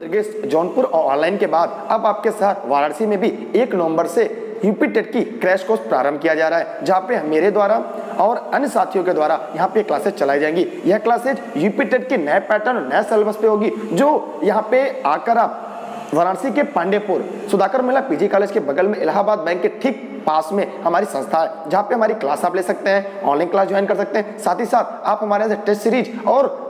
जौनपुर और ऑनलाइन के बाद अब आपके साथ वाराणसी में भी 1 नवंबर से यूपीटेट की क्रैश कोर्स प्रारंभ किया जा रहा है, जहां पे मेरे द्वारा और अन्य साथियों के द्वारा यहाँ पे क्लासेज चलाई जाएंगी। यह क्लासेज यूपीटेट के नए पैटर्न और नए सिलेबस पे होगी, जो यहाँ पे आकर आप वाराणसी के पांडेपुर सुधाकर मेला पीजी कॉलेज के बगल में इलाहाबाद बैंक के ठीक पास में हमारी संस्था है, जहाँ पे हमारी क्लास आप ले सकते हैं, ऑनलाइन क्लास ज्वाइन कर सकते हैं। साथ ही साथ आप हमारे यहाँ से टेस्ट सीरीज और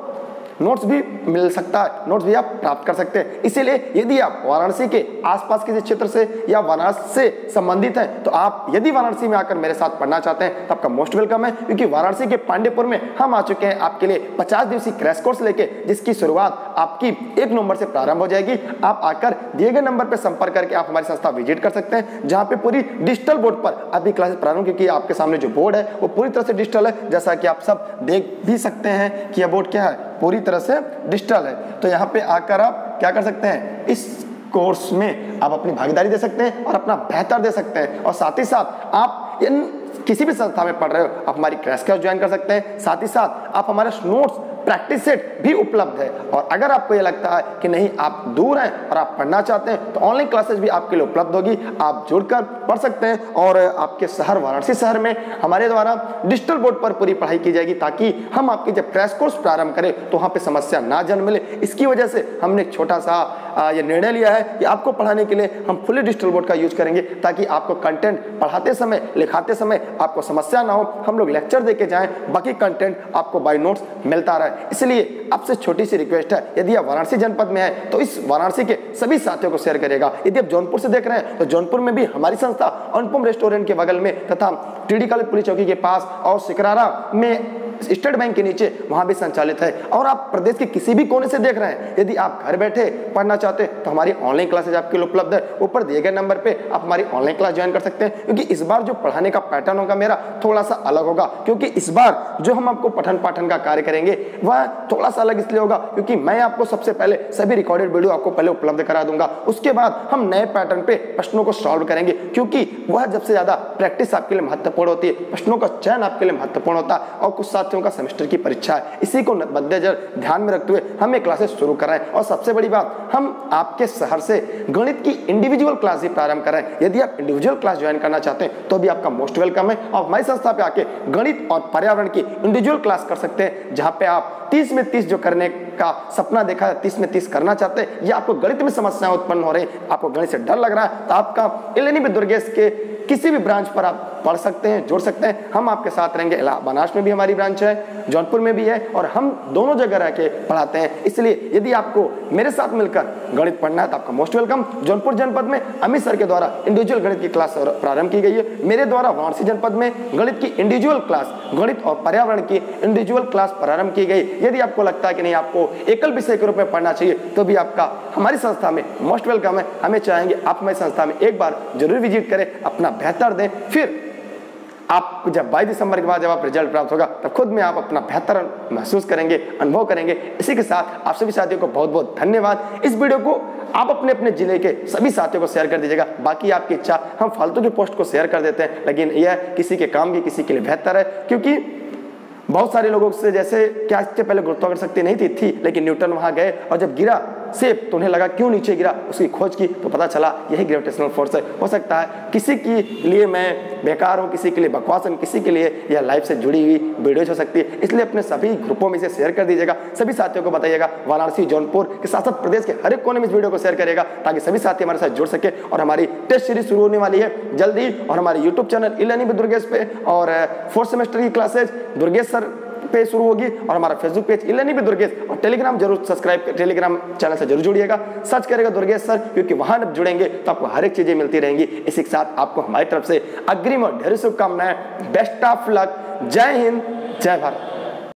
नोट्स भी मिल सकता है, नोट्स भी आप प्राप्त कर सकते हैं। इसीलिए यदि आप वाराणसी के आसपास किसी क्षेत्र से या वाराणसी से संबंधित हैं, तो आप यदि वाराणसी में आकर मेरे साथ पढ़ना चाहते हैं तो आपका मोस्ट वेलकम है, क्योंकि वाराणसी के पांडेपुर में हम आ चुके हैं आपके लिए 50 दिवसीय क्रैश कोर्स लेके, जिसकी शुरुआत आपकी 1 नवंबर से प्रारंभ हो जाएगी। आप आकर दिए गए नंबर पर संपर्क करके आप हमारी संस्था विजिट कर सकते हैं, जहाँ पे पूरी डिजिटल बोर्ड पर अभी क्लासेस प्रारंभ, क्योंकि आपके सामने जो बोर्ड है वो पूरी तरह से डिजिटल है, जैसा कि आप सब देख भी सकते हैं कि यह बोर्ड क्या है, पूरी तरह से डिजिटल है। तो यहाँ पे आकर आप क्या कर सकते हैं, इस कोर्स में आप अपनी भागीदारी दे सकते हैं और अपना बेहतर दे सकते हैं। और साथ ही साथ आप इन किसी भी संस्था में पढ़ रहे हो, आप हमारी क्रैश कोर्स ज्वाइन कर सकते हैं। साथ ही साथ आप हमारे नोट्स प्रैक्टिस सेट भी उपलब्ध है, और अगर आपको ये लगता है कि नहीं आप दूर हैं और आप पढ़ना चाहते हैं, तो ऑनलाइन क्लासेस भी आपके लिए उपलब्ध होगी, आप जुड़कर पढ़ सकते हैं। और आपके शहर वाराणसी शहर में हमारे द्वारा डिजिटल बोर्ड पर पूरी पढ़ाई की जाएगी, ताकि हम आपकी जब क्रैश कोर्स प्रारंभ करें तो वहाँ पर समस्या ना जन्म ले। इसकी वजह से हमने एक छोटा सा ये निर्णय लिया है कि आपको पढ़ाने के लिए हम फुली डिजिटल बोर्ड का यूज करेंगे, ताकि आपको कंटेंट पढ़ाते समय लिखाते समय आपको समस्या ना हो, हम लोग लेक्चर दे के जाएँ, बाकी कंटेंट आपको बाय नोट्स मिलता रहे। इसलिए आपसे छोटी सी रिक्वेस्ट है, यदि आप वाराणसी जनपद में हैं तो इस वाराणसी के सभी साथियों को शेयर करिएगा। यदि आप जौनपुर से देख रहे हैं तो जौनपुर में भी हमारी संस्था अनुपम रेस्टोरेंट के बगल में तथा टीडी कॉलेज पुलिस चौकी के पास और सिकरारा में स्टेट बैंक के नीचे वहां भी संचालित है। और आप प्रदेश के किसी भी कोने से देख रहे हैं, यदि आप घर बैठे पढ़ना चाहते हैं तो हमारी ऑनलाइन क्लासेज आपके लिए उपलब्ध है। ऊपर दिए गए नंबर पे आप हमारी ऑनलाइन क्लास ज्वाइन कर सकते हैं, क्योंकि इस बार जो पढ़ाने का पैटर्न होगा मेरा थोड़ा सा अलग होगा, क्योंकि इस बार जो हम आपको पठन पाठन का कार्य करेंगे वह थोड़ा सा अलग इसलिए होगा क्योंकि मैं आपको सबसे पहले सभी रिकॉर्डेड वीडियो आपको पहले उपलब्ध करा दूंगा, उसके बाद हम नए पैटर्न पे प्रश्नों को सॉल्व करेंगे, क्योंकि वह सबसे ज्यादा प्रैक्टिस आपके लिए महत्वपूर्ण होती है, प्रश्नों का चयन आपके लिए महत्वपूर्ण होता है। और कुछ का सेमेस्टर की परीक्षा है, इसी को मद्देनजर ध्यान में रखते हुए हम ये क्लासेस शुरू कर रहे हैं। और सबसे बड़ी बात, हम आपके शहर से गणित की इंडिविजुअल क्लास भी प्रारंभ कर रहे हैं। यदि आप इंडिविजुअल क्लास ज्वाइन करना चाहते हैं तो भी आपका मोस्ट वेलकम है, और हमारी संस्था पे आके गणित और पर्यावरण की इंडिविजुअल क्लास कर सकते हैं, जहां पे आप 30 में 30 जो करने का सपना देखा है, 30 में 30 करना चाहते हैं, या आपको गणित में समस्याएं उत्पन्न हो रही है, आपको गणित से डर लग रहा है, तो आपका E-Learning With Durgesh के किसी भी ब्रांच पर आप पढ़ सकते हैं, जोड़ सकते हैं, हम आपके साथ रहेंगे। बनारस में भी हमारी ब्रांच है, जौनपुर में भी है, और हम दोनों जगह रह के पढ़ाते हैं। इसलिए यदि आपको मेरे साथ मिलकर गणित पढ़ना है तो आपका मोस्ट वेलकम। जौनपुर जनपद में अमित सर के द्वारा इंडिविजुअल गणित की क्लास प्रारंभ की गई है, मेरे द्वारा वाराणसी जनपद में गणित की इंडिविजुअल क्लास, गणित और पर्यावरण की इंडिविजुअल क्लास प्रारंभ की गई। यदि आपको लगता है कि नहीं आपको एकल विषय के रूप में पढ़ना चाहिए तो भी आपका हमारी संस्था में मोस्ट वेलकम है। हमें चाहेंगे आप हमारी संस्था में एक बार जरूर विजिट करें, अपना बेहतर दें, फिर आपको जब 22 दिसंबर के बाद जब आप रिजल्ट प्राप्त होगा तब खुद में आप अपना बेहतर महसूस करेंगे, अनुभव करेंगे। इसी के साथ आप सभी साथियों को बहुत बहुत धन्यवाद। इस वीडियो को आप अपने अपने जिले के सभी साथियों को शेयर कर दीजिएगा, बाकी आपकी इच्छा। हम फालतू के पोस्ट को शेयर कर देते हैं, लेकिन यह किसी के काम की, किसी के लिए बेहतर है, क्योंकि बहुत सारे लोगों से जैसे क्या इससे पहले गुरुत्वाकर्षण शक्ति नहीं थी लेकिन न्यूटन वहाँ गए और जब गिरा सेब तो उन्हें लगा क्यों नीचे गिरा, उसकी खोज की तो पता चला यही ग्रेविटेशनल फोर्स है। हो सकता है किसी के लिए मैं बेकार हूँ, किसी के लिए बकवास हूँ, किसी के लिए यह लाइफ से जुड़ी हुई वीडियोज हो सकती है। इसलिए अपने सभी ग्रुपों में इसे शेयर कर दीजिएगा, सभी साथियों को बताइएगा। वाराणसी जौनपुर के साथ साथ प्रदेश के हर एक कोने में इस वीडियो को शेयर करिएगा, ताकि सभी साथी हमारे साथ जुड़ सके। और हमारी टेस्ट सीरीज शुरू होने वाली है जल्दी, और हमारे YouTube channel E-Learning With Durgesh पे और 4th सेमेस्टर की क्लासेज दुर्गेश सर पे शुरू होगी, और हमारा Facebook page E-Learning With Durgesh और टेलीग्राम जरूर सब्सक्राइब, टेलीग्राम चैनल से जरूर जुड़िएगा, सर्च करेगा दुर्गेश सर, क्योंकि वहां जब जुड़ेंगे तो आपको हर एक चीजें मिलती रहेंगी। इसी के साथ आपको हमारी तरफ से अग्रिम और ढेर शुभकामनाएं, बेस्ट ऑफ लक, जय हिंद, जय भारत।